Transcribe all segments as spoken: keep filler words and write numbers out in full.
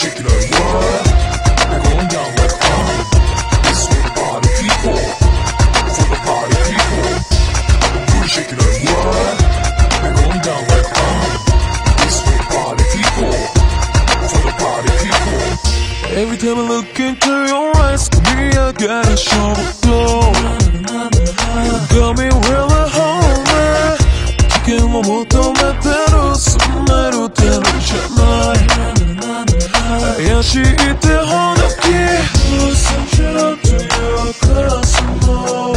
shaking her world. We're going down like an army. This is for the party people. For the party people. We're shaking her world. We're going down like an army. This is for the party people. For the party people. Every time I look into your eyes, baby, I gotta show the glow. You got me really hungry. Chickenを求めてる、そんなルーティンじゃない。怪しい手ほどき We'll send you out to your class tomorrow.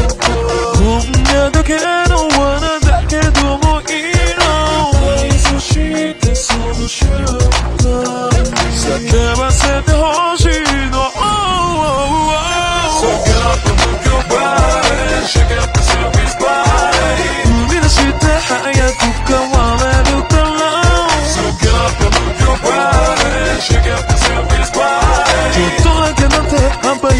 こんなだけの罠だけどもいいの、愛想してその瞬間叫ばせてほしいの。 Oh, oh, oh. So get up and move your body, shake up the surface body. 踏み出して早く変われるから So get up and move your body, shake up theちょっとだけなんて半端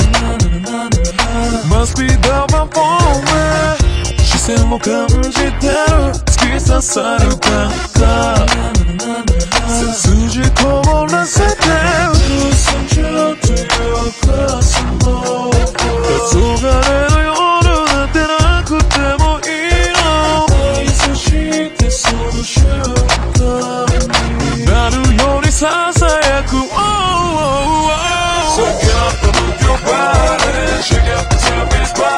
Must be the one for me。視線を感じてる、突き刺さる感覚、背筋こぼらせてる。 We'll send you to your class tomorrow. 黄昏の夜なんてなくてもいいの、愛想してその瞬間になるようにささやく。 Oh, oh, oh. So get up and move your body, shake up the surface body.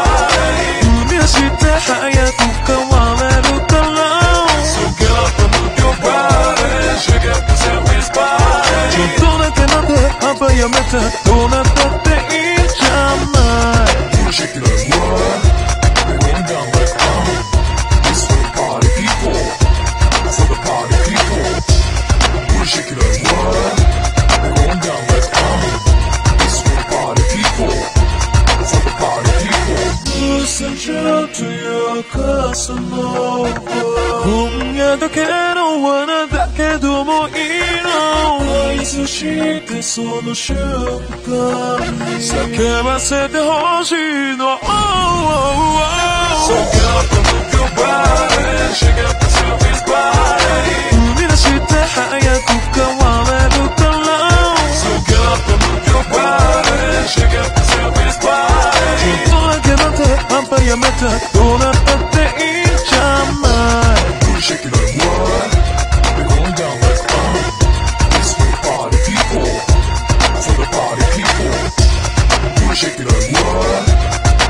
して早く変われるから So get up and move your body, shake up the surface body. ちょっとだけなんて半端やめた、どうなったっていいじゃない。 We're shaking our world, we're going down like army. This for the party people, for the party people. We're shaking our world, we're going down like army. This for the party people, for the party people.We'll send you out to your class tomorrow. 今夜だけの罠だけどもいいの、愛想してその瞬間に叫ばせてほしいの。 Oh, oh, oh. So get up and move your body, shake up the surface body. 踏み出して早く変われるから So get up and move your body, shake up the surface body.半端やめた、どうなったっていいじゃない。 We're shaking our world, we're going down like army. This for the party people, for the party people. We're shaking our world,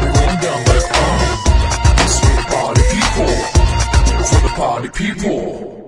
we're going down like army. This for the party people, for the party people.